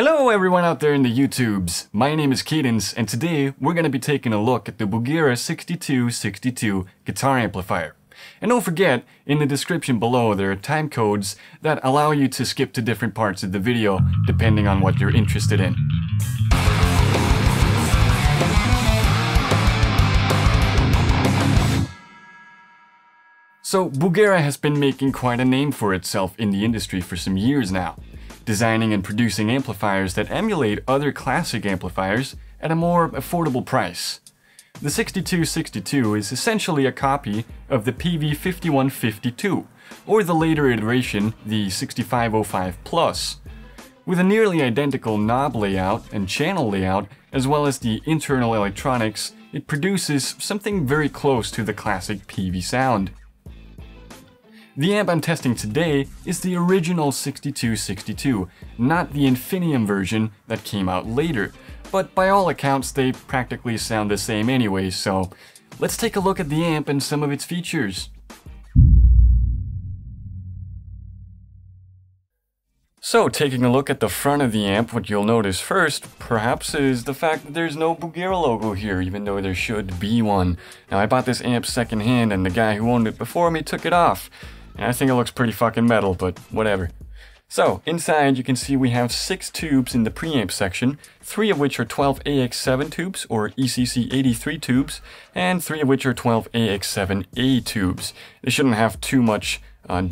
Hello everyone out there in the YouTubes, my name is Cadence and today we're going to be taking a look at the Bugera 6262 guitar amplifier. And don't forget, in the description below there are time codes that allow you to skip to different parts of the video depending on what you're interested in. So Bugera has been making quite a name for itself in the industry for some years now, designing and producing amplifiers that emulate other classic amplifiers at a more affordable price. The 6262 is essentially a copy of the PV5152, or the later iteration, the 6505+, with a nearly identical knob layout and channel layout, as well as the internal electronics. It produces something very close to the classic PV sound. The amp I'm testing today is the original 6262, not the Infinium version that came out later, but by all accounts they practically sound the same anyway, so let's take a look at the amp and some of its features. So taking a look at the front of the amp, what you'll notice first, perhaps, is the fact that there's no Bugera logo here, even though there should be one. Now I bought this amp secondhand and the guy who owned it before me took it off. And I think it looks pretty fucking metal, but whatever. So, inside you can see we have 6 tubes in the preamp section, 3 of which are 12 AX7 tubes, or ECC83 tubes, and 3 of which are 12 AX7A tubes. They shouldn't have too much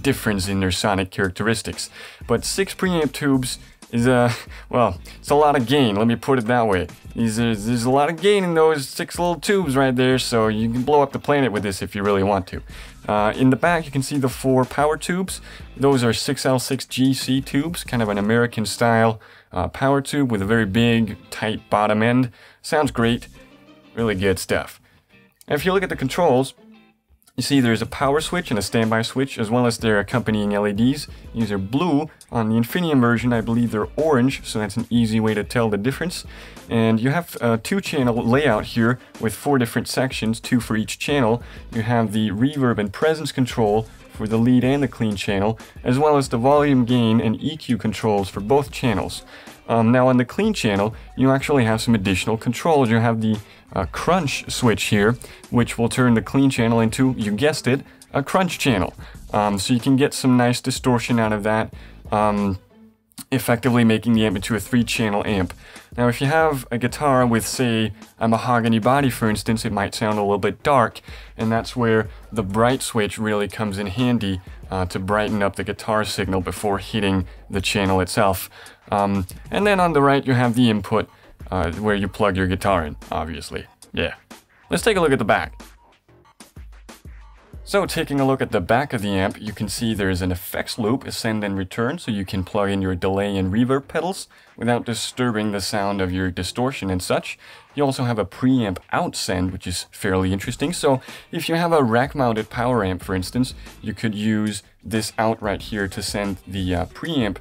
difference in their sonic characteristics. But 6 preamp tubes is it's a lot of gain, let me put it that way. There's a lot of gain in those 6 little tubes right there, so you can blow up the planet with this if you really want to. In the back you can see the 4 power tubes. Those are 6L6GC tubes, kind of an American style power tube with a very big, tight bottom end. Sounds great, really good stuff. And if you look at the controls, you see there's a power switch and a standby switch, as well as their accompanying LEDs. These are blue. On the Infinium version, I believe they're orange, so that's an easy way to tell the difference. And you have a 2-channel layout here with 4 different sections, 2 for each channel. You have the reverb and presence control for the lead and the clean channel, as well as the volume gain and EQ controls for both channels. Now on the clean channel, you actually have some additional controls. You have the crunch switch here, which will turn the clean channel into, you guessed it, a crunch channel. So you can get some nice distortion out of that, effectively making the amp into a 3-channel amp. Now if you have a guitar with, say, a mahogany body for instance, it might sound a little bit dark, and that's where the bright switch really comes in handy to brighten up the guitar signal before hitting the channel itself. And then on the right you have the input where you plug your guitar in, obviously. Yeah. Let's take a look at the back. So taking a look at the back of the amp, you can see there's an effects loop, ascend and return, so you can plug in your delay and reverb pedals without disturbing the sound of your distortion and such. You also have a preamp outsend, which is fairly interesting. So if you have a rack-mounted power amp, for instance, you could use this out right here to send the preamp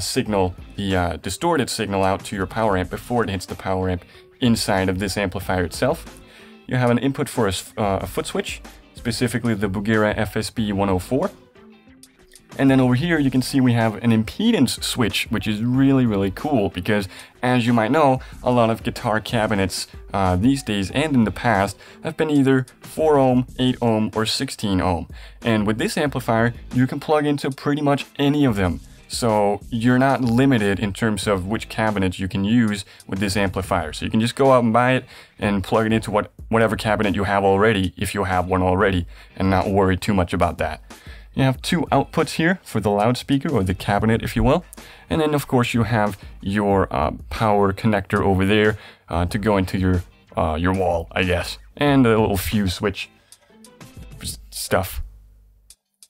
signal, the distorted signal out to your power amp before it hits the power amp inside of this amplifier itself. You have an input for a foot switch, specifically the Bugera FSB-104. And then over here you can see we have an impedance switch, which is really, really cool because, as you might know, a lot of guitar cabinets these days and in the past have been either 4 ohm, 8 ohm, or 16 ohm. And with this amplifier, you can plug into pretty much any of them. So you're not limited in terms of which cabinets you can use with this amplifier. So you can just go out and buy it and plug it into whatever cabinet you have already, if you have one already, and not worry too much about that. You have 2 outputs here for the loudspeaker, or the cabinet if you will. And then of course you have your power connector over there to go into your wall, I guess. And a little fuse switch stuff.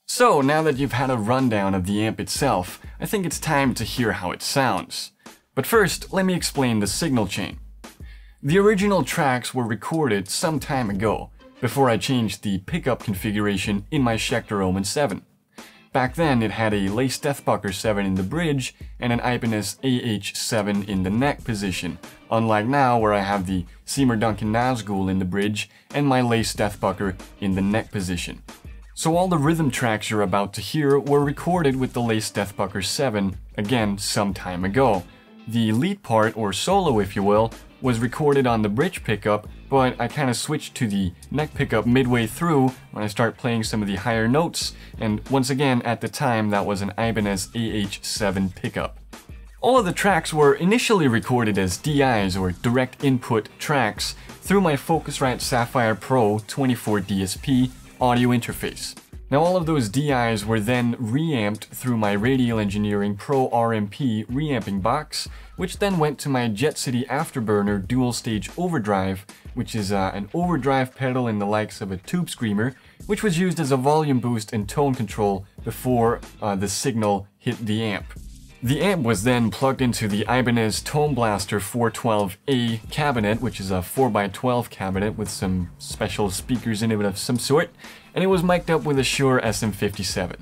So, now that you've had a rundown of the amp itself, I think it's time to hear how it sounds. But first, let me explain the signal chain. The original tracks were recorded some time ago, before I changed the pickup configuration in my Schecter Omen 7. Back then, it had a Lace Deathbucker 7 in the bridge and an Ibanez AH-7 in the neck position, unlike now where I have the Seymour Duncan Nazgul in the bridge and my Lace Deathbucker in the neck position. So all the rhythm tracks you're about to hear were recorded with the Lace Deathbucker 7, again, some time ago. The lead part, or solo if you will, was recorded on the bridge pickup, but I kind of switched to the neck pickup midway through when I start playing some of the higher notes, and once again at the time that was an Ibanez AH-7 pickup. All of the tracks were initially recorded as DIs, or direct input tracks, through my Focusrite Sapphire Pro 24 DSP audio interface. Now all of those DIs were then reamped through my Radial Engineering Pro RMP reamping box, which then went to my Jet City Afterburner Dual Stage Overdrive, which is an overdrive pedal in the likes of a Tube Screamer, which was used as a volume boost and tone control before the signal hit the amp. The amp was then plugged into the Ibanez Tone Blaster 412A cabinet, which is a 4x12 cabinet with some special speakers in it of some sort, and it was mic'd up with a Shure SM57.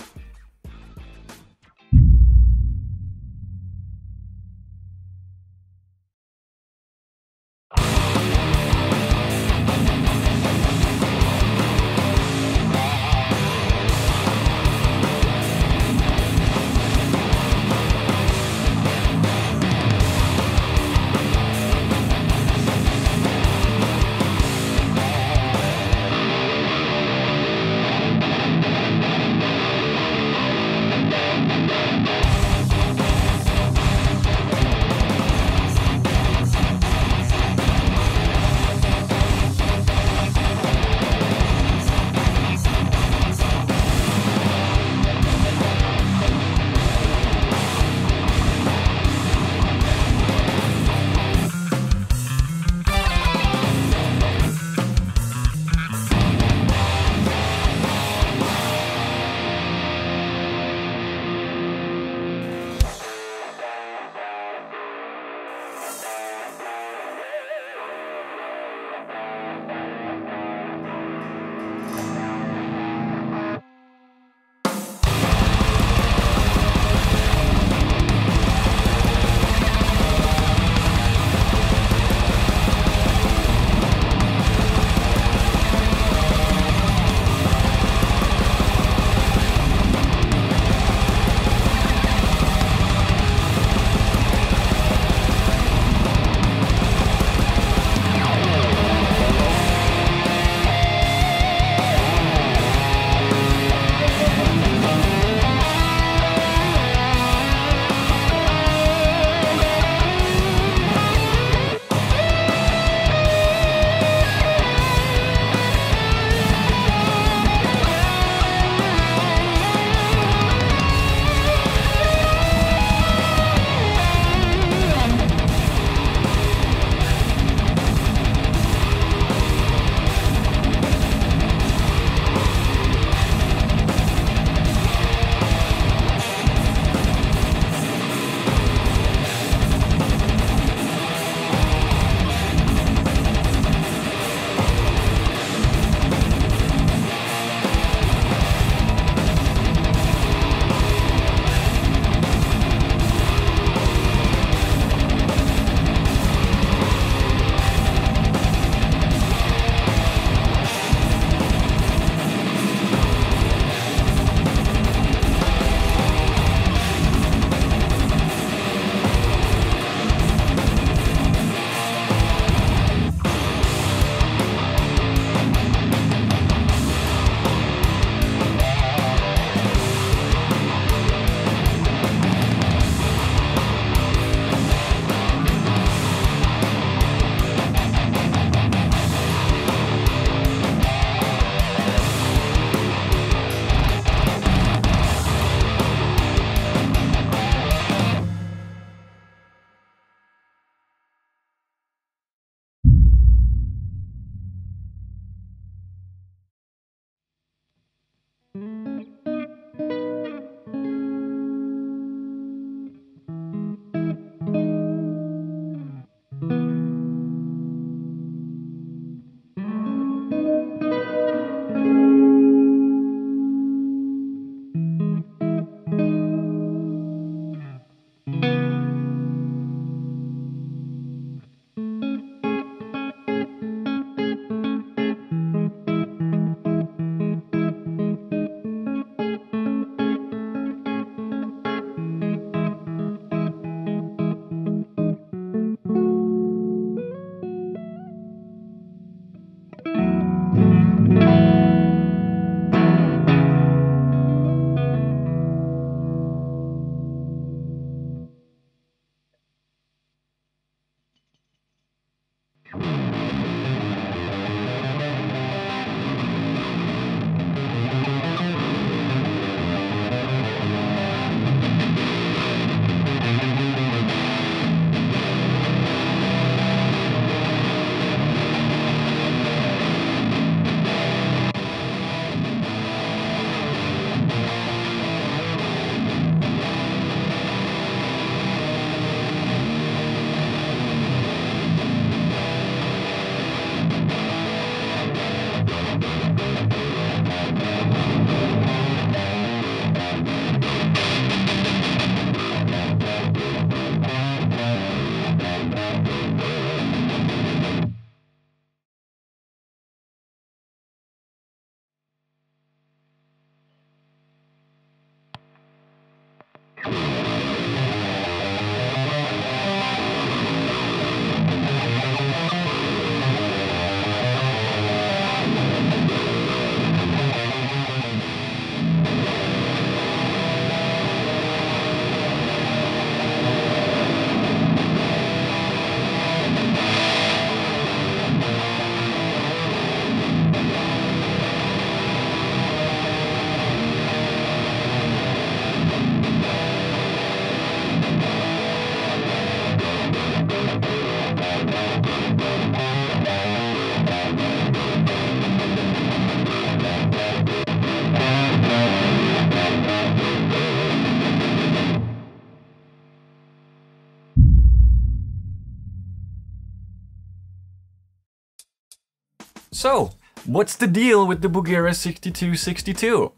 So, what's the deal with the Bugera 6262?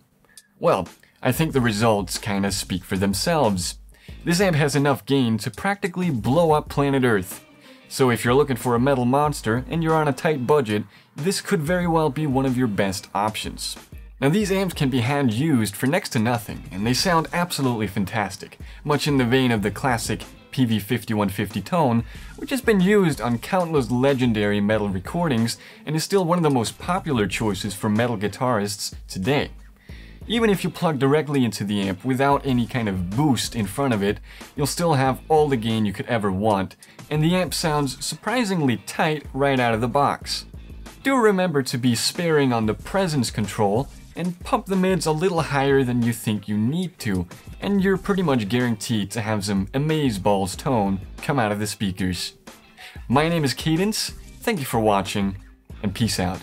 Well, I think the results kinda speak for themselves. This amp has enough gain to practically blow up planet Earth. So if you're looking for a metal monster and you're on a tight budget, this could very well be one of your best options. Now these amps can be hand used for next to nothing, and they sound absolutely fantastic, much in the vein of the classic PV5150 tone, which has been used on countless legendary metal recordings and is still one of the most popular choices for metal guitarists today. Even if you plug directly into the amp without any kind of boost in front of it, you'll still have all the gain you could ever want, and the amp sounds surprisingly tight right out of the box. Do remember to be sparing on the presence control and pump the mids a little higher than you think you need to, and you're pretty much guaranteed to have some amazeballs tone come out of the speakers. My name is Cadence, thank you for watching, and peace out.